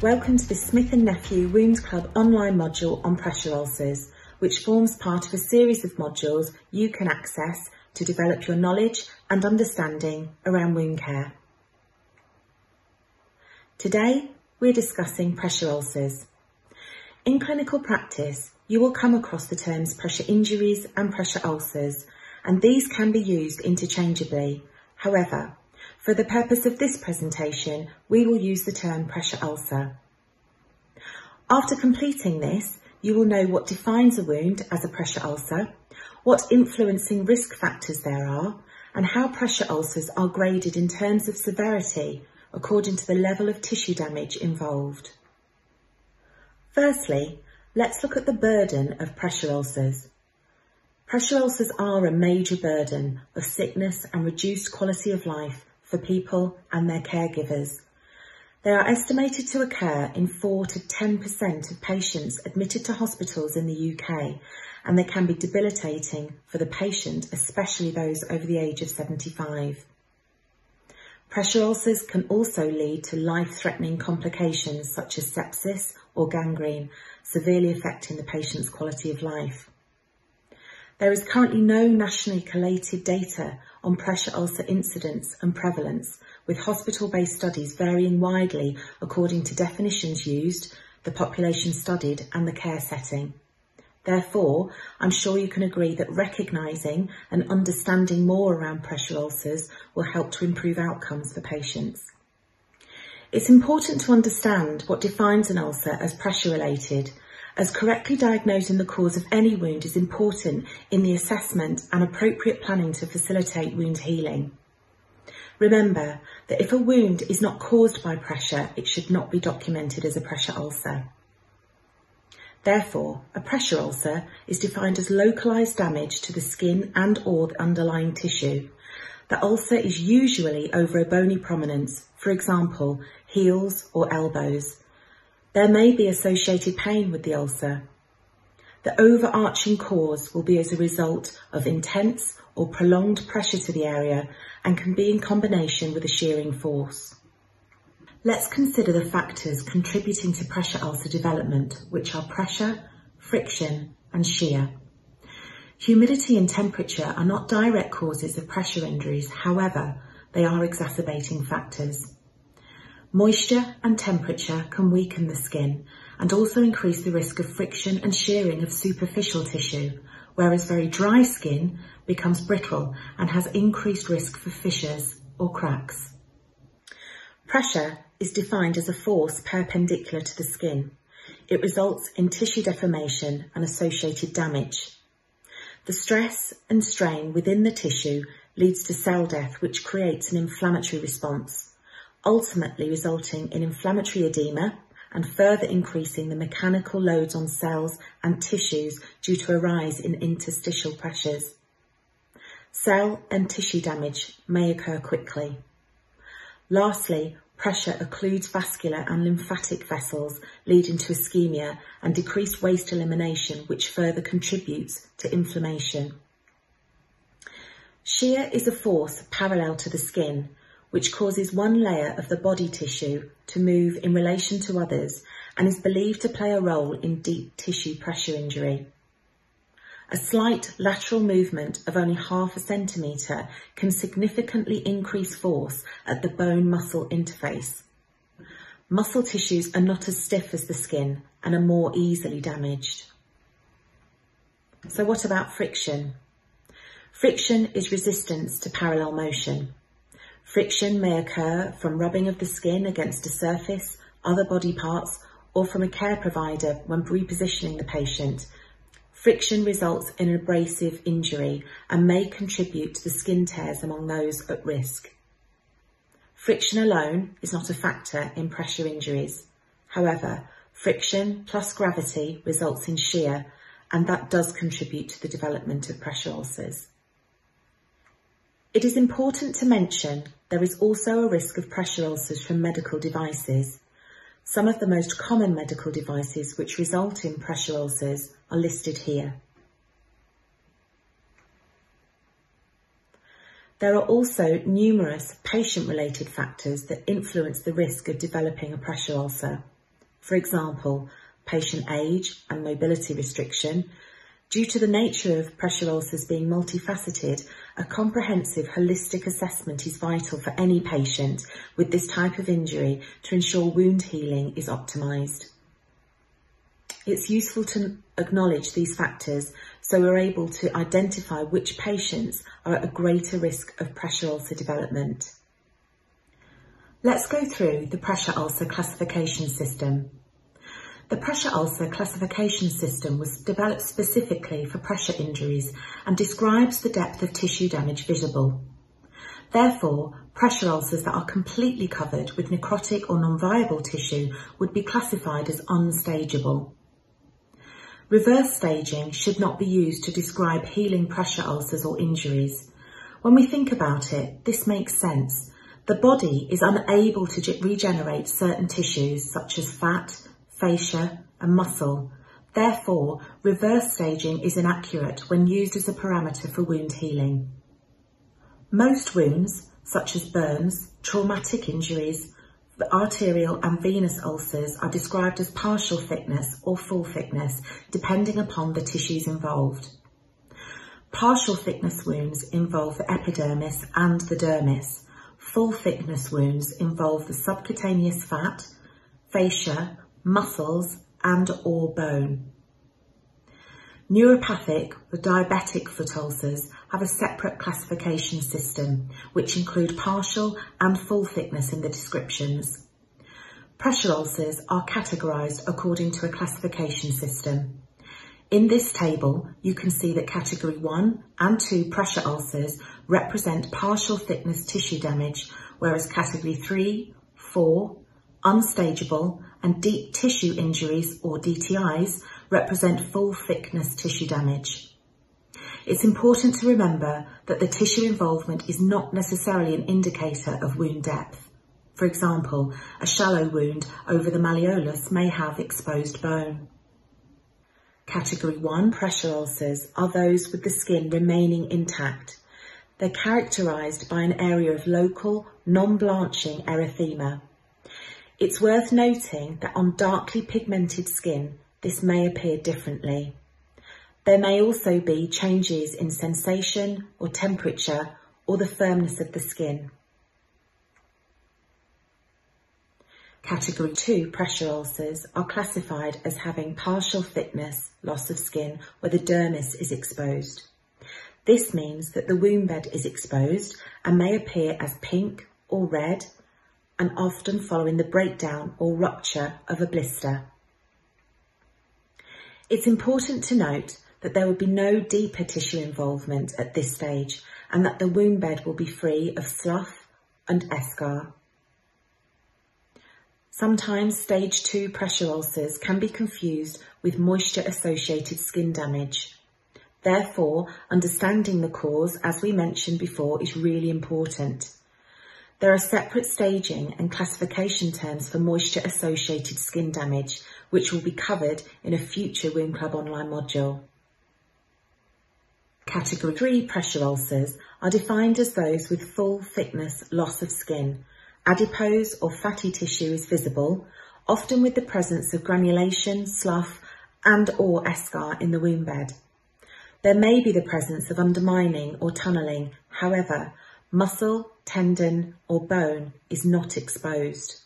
Welcome to the Smith & Nephew Wound Club online module on pressure ulcers, which forms part of a series of modules you can access to develop your knowledge and understanding around wound care. Today, we're discussing pressure ulcers. In clinical practice, you will come across the terms pressure injuries and pressure ulcers, and these can be used interchangeably. However, for the purpose of this presentation, we will use the term pressure ulcer. After completing this, you will know what defines a wound as a pressure ulcer, what influencing risk factors there are, and how pressure ulcers are graded in terms of severity according to the level of tissue damage involved. Firstly, let's look at the burden of pressure ulcers. Pressure ulcers are a major burden of sickness and reduced quality of life for people and their caregivers. They are estimated to occur in 4 to 10% of patients admitted to hospitals in the UK, and they can be debilitating for the patient, especially those over the age of 75. Pressure ulcers can also lead to life-threatening complications such as sepsis or gangrene, severely affecting the patient's quality of life. There is currently no nationally collated data on pressure ulcer incidence and prevalence, with hospital-based studies varying widely according to definitions used, the population studied and the care setting. Therefore, I'm sure you can agree that recognising and understanding more around pressure ulcers will help to improve outcomes for patients. It's important to understand what defines an ulcer as pressure-related, as correctly diagnosing the cause of any wound is important in the assessment and appropriate planning to facilitate wound healing. Remember that if a wound is not caused by pressure, it should not be documented as a pressure ulcer. Therefore, a pressure ulcer is defined as localised damage to the skin and/or the underlying tissue. The ulcer is usually over a bony prominence, for example, heels or elbows. There may be associated pain with the ulcer. The overarching cause will be as a result of intense or prolonged pressure to the area and can be in combination with a shearing force. Let's consider the factors contributing to pressure ulcer development, which are pressure, friction and shear. Humidity and temperature are not direct causes of pressure injuries, however, they are exacerbating factors. Moisture and temperature can weaken the skin and also increase the risk of friction and shearing of superficial tissue, whereas very dry skin becomes brittle and has increased risk for fissures or cracks. Pressure is defined as a force perpendicular to the skin. It results in tissue deformation and associated damage. The stress and strain within the tissue leads to cell death, which creates an inflammatory response, ultimately resulting in inflammatory edema and further increasing the mechanical loads on cells and tissues due to a rise in interstitial pressures. Cell and tissue damage may occur quickly. Lastly, pressure occludes vascular and lymphatic vessels, leading to ischemia and decreased waste elimination, which further contributes to inflammation. Shear is a force parallel to the skin, which causes one layer of the body tissue to move in relation to others and is believed to play a role in deep tissue pressure injury. A slight lateral movement of only half a centimetre can significantly increase force at the bone-muscle interface. Muscle tissues are not as stiff as the skin and are more easily damaged. So what about friction? Friction is resistance to parallel motion. Friction may occur from rubbing of the skin against a surface, other body parts, or from a care provider when repositioning the patient. Friction results in an abrasive injury and may contribute to the skin tears among those at risk. Friction alone is not a factor in pressure injuries. However, friction plus gravity results in shear, and that does contribute to the development of pressure ulcers. It is important to mention there is also a risk of pressure ulcers from medical devices. Some of the most common medical devices which result in pressure ulcers are listed here. There are also numerous patient-related factors that influence the risk of developing a pressure ulcer. For example, patient age and mobility restriction. Due to the nature of pressure ulcers being multifaceted, a comprehensive holistic assessment is vital for any patient with this type of injury to ensure wound healing is optimised. It's useful to acknowledge these factors so we're able to identify which patients are at a greater risk of pressure ulcer development. Let's go through the pressure ulcer classification system. The pressure ulcer classification system was developed specifically for pressure injuries and describes the depth of tissue damage visible. Therefore, pressure ulcers that are completely covered with necrotic or non-viable tissue would be classified as unstageable. Reverse staging should not be used to describe healing pressure ulcers or injuries. When we think about it, this makes sense. The body is unable to regenerate certain tissues such as fat, fascia and muscle. Therefore, reverse staging is inaccurate when used as a parameter for wound healing. Most wounds, such as burns, traumatic injuries, arterial and venous ulcers are described as partial thickness or full thickness, depending upon the tissues involved. Partial thickness wounds involve the epidermis and the dermis. Full thickness wounds involve the subcutaneous fat, fascia, muscles and/or bone. Neuropathic or diabetic foot ulcers have a separate classification system, which include partial and full thickness in the descriptions. Pressure ulcers are categorised according to a classification system. In this table, you can see that category 1 and 2 pressure ulcers represent partial thickness tissue damage, whereas category 3, 4, unstageable and deep tissue injuries or DTIs represent full thickness tissue damage. It's important to remember that the tissue involvement is not necessarily an indicator of wound depth. For example, a shallow wound over the malleolus may have exposed bone. Category 1 pressure ulcers are those with the skin remaining intact. They're characterised by an area of local, non-blanching erythema. It's worth noting that on darkly pigmented skin, this may appear differently. There may also be changes in sensation or temperature or the firmness of the skin. Category 2 pressure ulcers are classified as having partial thickness loss of skin where the dermis is exposed. This means that the wound bed is exposed and may appear as pink or red, and often following the breakdown or rupture of a blister. It's important to note that there will be no deeper tissue involvement at this stage and that the wound bed will be free of slough and eschar. Sometimes stage 2 pressure ulcers can be confused with moisture-associated skin damage. Therefore, understanding the cause, as we mentioned before, is really important. There are separate staging and classification terms for moisture-associated skin damage, which will be covered in a future Wound Club online module. Category 3 pressure ulcers are defined as those with full thickness loss of skin. Adipose or fatty tissue is visible, often with the presence of granulation, slough and/or eschar in the wound bed. There may be the presence of undermining or tunnelling, however, muscle, tendon or bone is not exposed.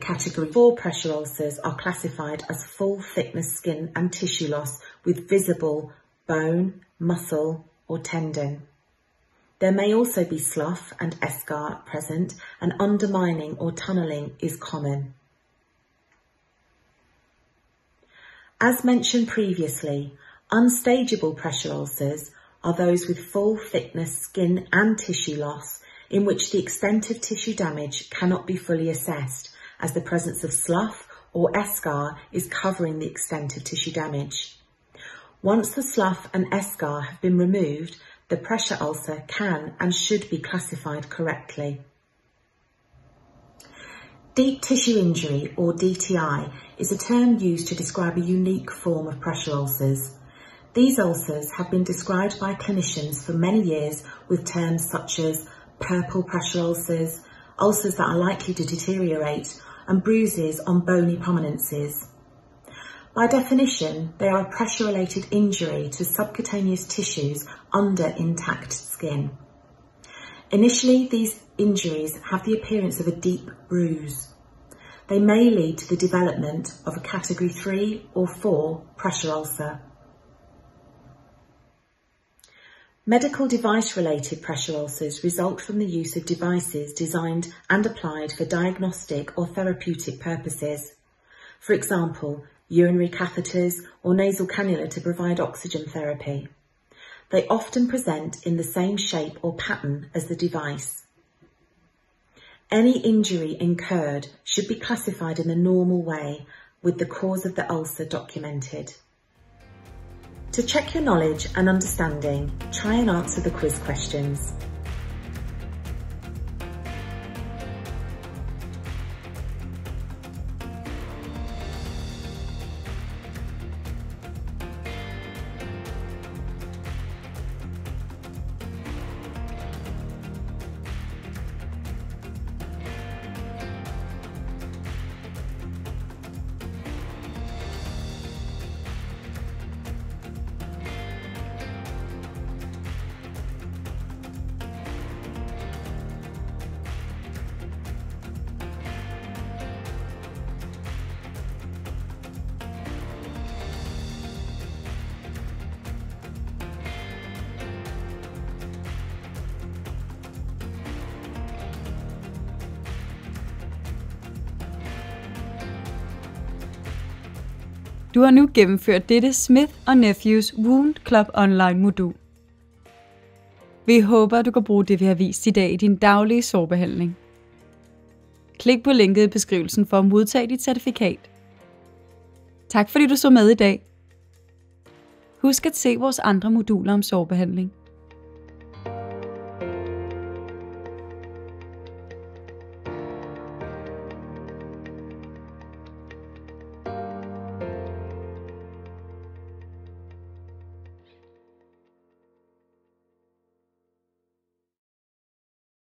Category 4 pressure ulcers are classified as full thickness skin and tissue loss with visible bone, muscle or tendon. There may also be slough and eschar present, and undermining or tunnelling is common. As mentioned previously, unstageable pressure ulcers are those with full thickness skin and tissue loss in which the extent of tissue damage cannot be fully assessed as the presence of slough or eschar is covering the extent of tissue damage. Once the slough and eschar have been removed, the pressure ulcer can and should be classified correctly. Deep tissue injury or DTI is a term used to describe a unique form of pressure ulcers. These ulcers have been described by clinicians for many years with terms such as purple pressure ulcers that are likely to deteriorate, and bruises on bony prominences. By definition, they are a pressure-related injury to subcutaneous tissues under intact skin. Initially, these injuries have the appearance of a deep bruise. They may lead to the development of a category 3 or 4 pressure ulcer. Medical device-related pressure ulcers result from the use of devices designed and applied for diagnostic or therapeutic purposes. For example, urinary catheters or nasal cannula to provide oxygen therapy. They often present in the same shape or pattern as the device. Any injury incurred should be classified in the normal way, with the cause of the ulcer documented. To check your knowledge and understanding, try and answer the quiz questions. Du har nu gennemført dette Smith & Nephews Wound Club online-modul. Vi håber, du kan bruge det, vi har vist i dag i din daglige sårbehandling. Klik på linket i beskrivelsen for at modtage dit certifikat. Tak fordi du så med i dag. Husk at se vores andre moduler om sårbehandling.